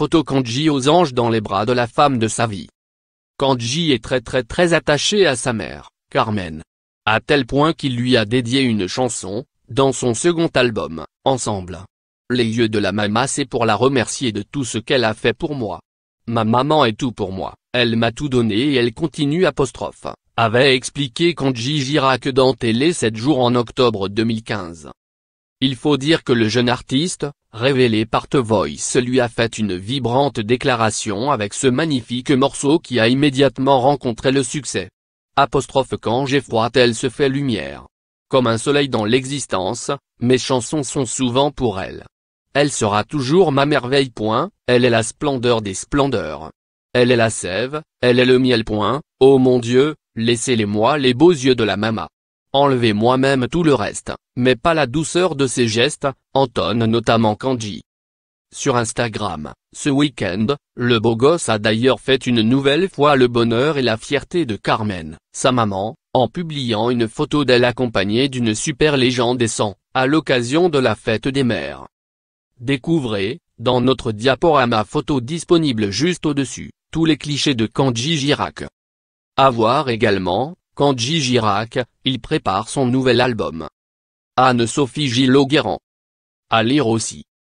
photo Kendji aux anges dans les bras de la femme de sa vie. Kendji est très attaché à sa mère, Carmen. À tel point qu'il lui a dédié une chanson, dans son second album, Ensemble. Les yeux de la mama, c'est pour la remercier de tout ce qu'elle a fait pour moi. Ma maman est tout pour moi, elle m'a tout donné et elle continue !» avait expliqué Kendji Girac dans Télé 7 jours en octobre 2015. Il faut dire que le jeune artiste, révélé par The Voice, lui a fait une vibrante déclaration avec ce magnifique morceau qui a immédiatement rencontré le succès. « Quand j'ai froid, elle se fait lumière. Comme un soleil dans l'existence, mes chansons sont souvent pour elle. Elle sera toujours ma merveille. Elle est la splendeur des splendeurs. Elle est la sève, elle est le miel. Oh mon Dieu, laissez-les-moi les beaux yeux de la mama. Enlevez-moi-même tout le reste, mais pas la douceur de ses gestes », entonne notamment Kendji. Sur Instagram, ce week-end, le beau gosse a d'ailleurs fait une nouvelle fois le bonheur et la fierté de Carmen, sa maman, en publiant une photo d'elle accompagnée d'une super légende et sans, à l'occasion de la fête des mères. Découvrez, dans notre diaporama photo disponible juste au-dessus, tous les clichés de Kendji Girac. À voir également, Kendji Girac, il prépare son nouvel album. Anne-Sophie Gilogueran. À lire aussi.